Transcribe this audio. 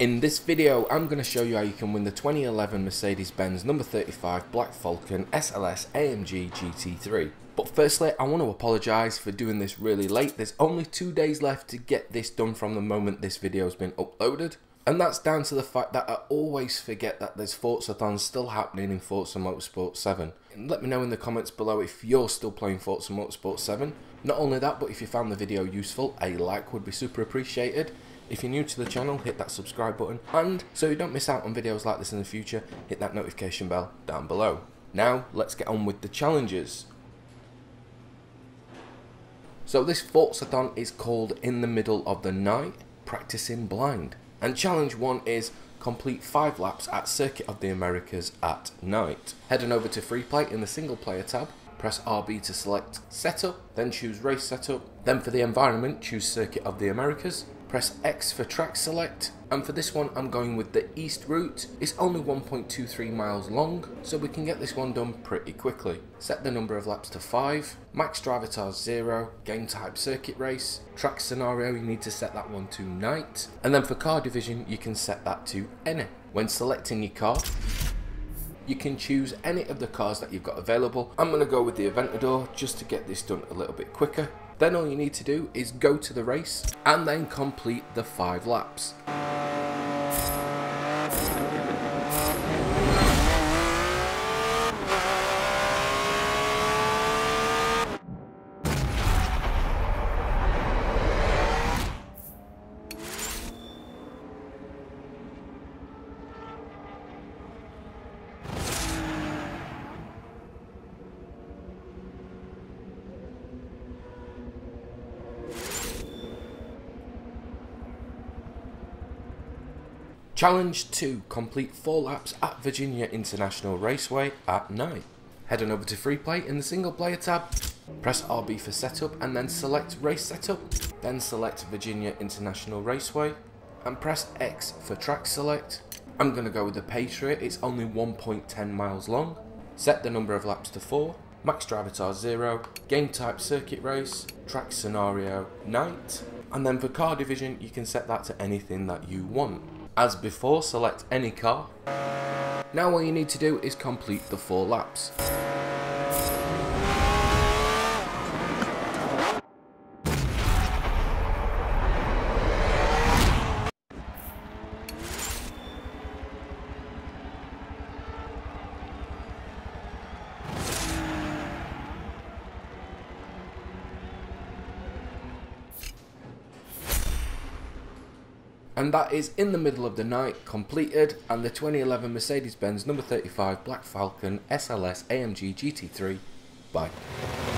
In this video, I'm going to show you how you can win the 2011 Mercedes-Benz number 35 Black Falcon SLS AMG GT3. But firstly, I want to apologise for doing this really late. There's only 2 days left to get this done from the moment this video has been uploaded. And that's down to the fact that I always forget that there's Forzathon still happening in Forza Motorsport 7. And let me know in the comments below if you're still playing Forza Motorsport 7. Not only that, but if you found the video useful, a like would be super appreciated. If you're new to the channel, hit that subscribe button, and so you don't miss out on videos like this in the future, hit that notification bell down below. Now let's get on with the challenges. So this Forzathon is called In the Middle of the Night, Practicing Blind, and challenge 1 is complete 5 laps at Circuit of the Americas at night. Heading over to free play in the single player tab, press RB to select setup, then choose race setup, then for the environment choose Circuit of the Americas. Press X for track select, and for this one I'm going with the east route. It's only 1.23 miles long, so we can get this one done pretty quickly. Set the number of laps to 5, max driver tar 0, game type circuit race, track scenario you need to set that one to night, and then for car division you can set that to any. When selecting your car, you can choose any of the cars that you've got available. I'm going to go with the Aventador just to get this done a little bit quicker. Then all you need to do is go to the race and then complete the 5 laps. Challenge 2, complete 4 laps at Virginia International Raceway at night. Heading over to free play in the single player tab, press RB for setup and then select race setup, then select Virginia International Raceway and press X for track select. I'm going to go with the Patriot, it's only 1.10 miles long. Set the number of laps to 4, max driver tar 0, game type circuit race, track scenario night, and then for car division you can set that to anything that you want. As before, select any car. Now all you need to do is complete the 4 laps. And that is In the Middle of the Night completed, and the 2011 Mercedes-Benz number 35 Black Falcon SLS AMG GT3. Bye.